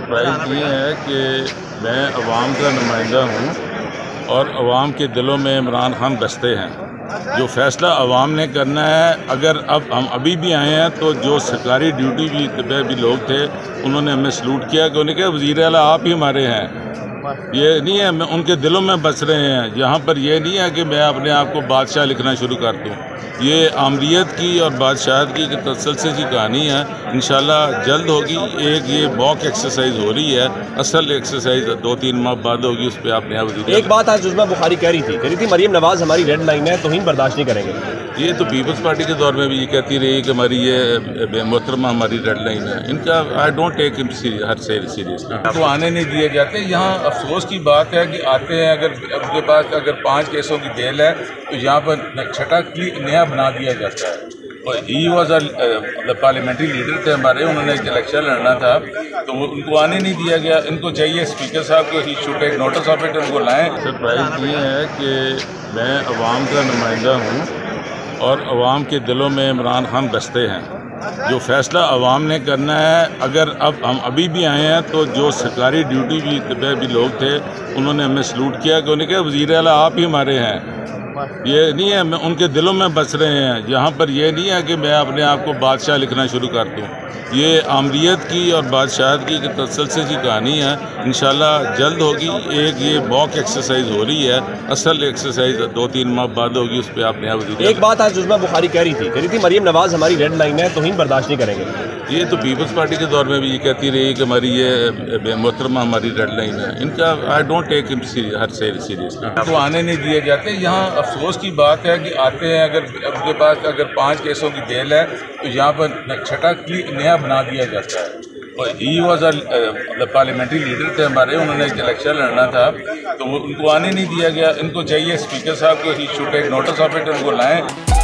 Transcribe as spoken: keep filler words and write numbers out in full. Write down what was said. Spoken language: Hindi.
सरप्राइज़ ये है कि मैं अवाम का नुमाइंदा हूँ और अवाम के दिलों में इमरान खान बसते हैं। जो फ़ैसला अवाम ने करना है, अगर अब हम अभी भी आए हैं तो जो सरकारी ड्यूटी भी पे भी लोग थे उन्होंने हमें सलूट किया कि उन्होंने कहा वज़ीर आला आप ही हमारे हैं। ये नहीं है, मैं उनके दिलों में बस रहे हैं। यहाँ पर यह नहीं है कि मैं अपने आप को बादशाह लिखना शुरू कर दूँ। ये आमरीत की और बादशाहत की तसलसल की कहानी है, इंशाल्लाह जल्द होगी। एक ये मॉक एक्सरसाइज हो रही है, असल एक्सरसाइज दो तीन माह बाद होगी, उस पर आपने आप एक बात आज जुज़्मा बुखारी कह रही थी कह रही थी मरीम नवाज़ हमारी रेड लाइन है, तौहीन बर्दाश्त नहीं करेंगे। ये तो पीपल्स पार्टी के दौर में भी ये कहती रही कि हमारी ये मोहतरमा हमारी रेड लाइन है। इनका आई डोंट टेक हर से सीरियसली, तो आने नहीं दिए जाते। यहाँ अफसोस की बात है कि आते हैं, अगर उनके पास अगर पाँच केसों की बेल है तो यहाँ पर छठा नया बना दिया जाता है। और ही वॉज मतलब पार्लियामेंट्री लीडर थे हमारे, उन्होंने इलेक्शन लड़ना था तो वो उनको आने नहीं दिया गया। इनको चाहिए स्पीकर साहब को ही छोटे एक नोटिस ऑफ इट उनको लाएँ। सरप्राइज़ ये है कि मैं अवाम का नुमाइंदा हूँ और अवाम के दिलों में इमरान खान बसते हैं। जो फ़ैसला अवाम ने करना है, अगर अब हम अभी भी आए हैं तो जो सरकारी ड्यूटी भी पे भी लोग थे उन्होंने हमें सलूट किया कि उन्होंने कहा वज़ीर आला आप ही हमारे हैं। ये नहीं है, मैं उनके दिलों में बस रहे हैं। यहाँ पर यह नहीं है कि मैं अपने आप को बादशाह लिखना शुरू कर दूँ। ये आमरीत की और बादशाहत की तसलसल की कहानी है, इंशाल्लाह जल्द होगी। एक ये मॉक एक्सरसाइज हो रही है, असल एक्सरसाइज दो तीन माह बाद होगी, उस पर आपने आप एक बात आज जुज़्मा बुखारी कह रही थी कह रही थी मरीम नवाज़ हमारी रेड लाइन है, तौहीन बर्दाश्त नहीं करेंगे। ये तो पीपल्स पार्टी के दौर में भी ये कहती रही कि हमारी ये मोहतरमा हमारी रेड लाइन है। इनका आई डोंट टेक हर से सीरियसली, तो आने नहीं दिए जाते। यहाँ अफसोस की बात है कि आते हैं, अगर उनके पास अगर पाँच केसों की बेल है तो यहाँ पर छठा नया बना दिया जाता है। और ही वॉज मतलब पार्लियामेंट्री लीडर थे हमारे, उन्होंने इलेक्शन लड़ना था तो वो उनको आने नहीं दिया गया। इनको चाहिए स्पीकर साहब को ही छोटे एक नोटिस ऑफ इट उनको लाएँ।